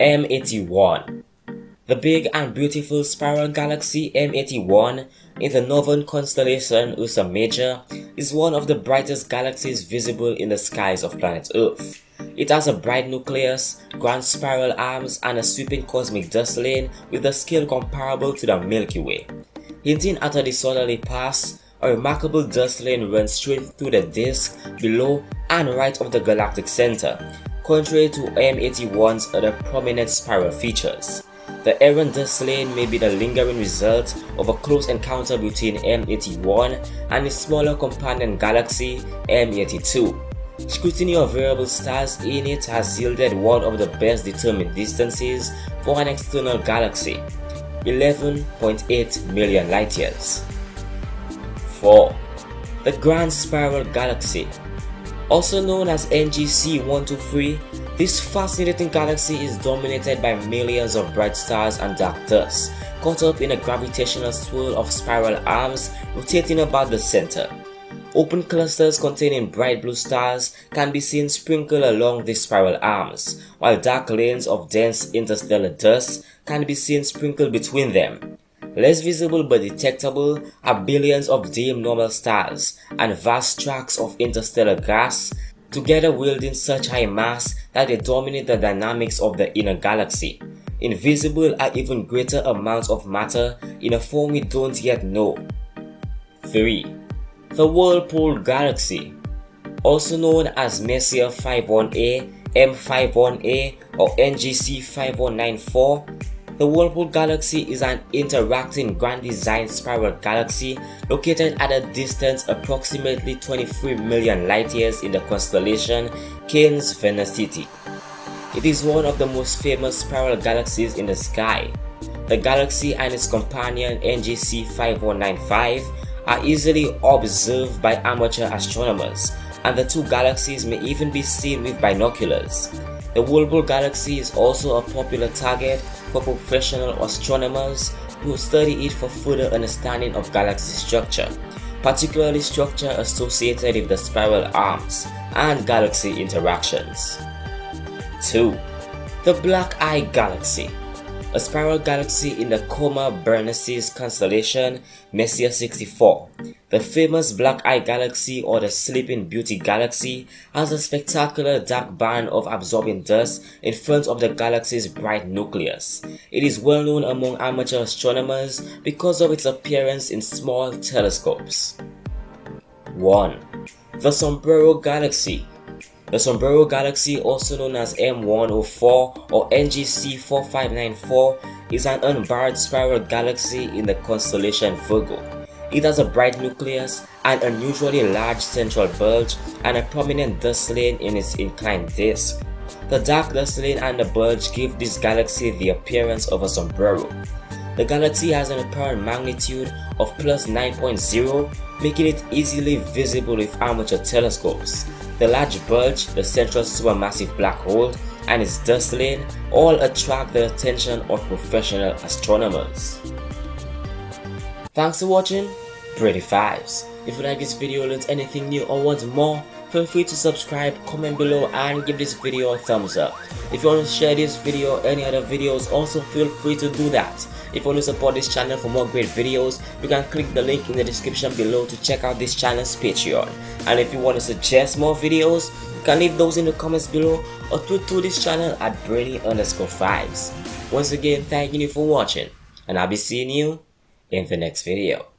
M81. The big and beautiful spiral galaxy M81 in the northern constellation Ursa Major is one of the brightest galaxies visible in the skies of planet Earth. It has a bright nucleus, grand spiral arms, and a sweeping cosmic dust lane with a scale comparable to the Milky Way. Hinting at a disorderly past, a remarkable dust lane runs straight through the disk, below and right of the galactic center, contrary to M81's other prominent spiral features. The errant dust lane may be the lingering result of a close encounter between M81 and its smaller companion galaxy, M82. Scrutiny of variable stars in it has yielded one of the best determined distances for an external galaxy, 11.8 million light-years. 4. The Grand Spiral Galaxy. Also known as NGC 123, this fascinating galaxy is dominated by millions of bright stars and dark dust, caught up in a gravitational swirl of spiral arms rotating about the center. Open clusters containing bright blue stars can be seen sprinkled along these spiral arms, while dark lanes of dense interstellar dust can be seen sprinkled between them. Less visible but detectable are billions of dim normal stars and vast tracts of interstellar gas, together wielding such high mass that they dominate the dynamics of the inner galaxy. Invisible are even greater amounts of matter in a form we don't yet know. 3. The Whirlpool Galaxy. Also known as Messier 51A, M51A, or NGC 5194, the Whirlpool Galaxy is an interacting grand design spiral galaxy located at a distance approximately 23 million light-years in the constellation Canes Venatici. It is one of the most famous spiral galaxies in the sky. The galaxy and its companion NGC 5195 are easily observed by amateur astronomers, and the two galaxies may even be seen with binoculars. The Whirlpool Galaxy is also a popular target for professional astronomers who study it for further understanding of galaxy structure, particularly structure associated with the spiral arms and galaxy interactions. 2. The Black Eye Galaxy. A spiral galaxy in the Coma Berenices constellation, Messier 64. The famous Black Eye Galaxy, or the Sleeping Beauty Galaxy, has a spectacular dark band of absorbing dust in front of the galaxy's bright nucleus. It is well known among amateur astronomers because of its appearance in small telescopes. 1. The Sombrero Galaxy. The Sombrero Galaxy, also known as M104 or NGC 4594, is an unbarred spiral galaxy in the constellation Virgo. It has a bright nucleus, an unusually large central bulge, and a prominent dust lane in its inclined disk. The dark dust lane and the bulge give this galaxy the appearance of a sombrero. The galaxy has an apparent magnitude of plus 9.0, making it easily visible with amateur telescopes. The large bulge, the central supermassive black hole, and its dust lane all attract the attention of professional astronomers. Thanks for watching, Brainy5s. If you like this video, learned anything new, or want more, feel free to subscribe, comment below, and give this video a thumbs up. If you want to share this video or any other videos, also feel free to do that. If you want to support this channel for more great videos, you can click the link in the description below to check out this channel's Patreon. And if you want to suggest more videos, you can leave those in the comments below or tweet to this channel at Brainy_5s. Once again, thanking you for watching, and I'll be seeing you in the next video.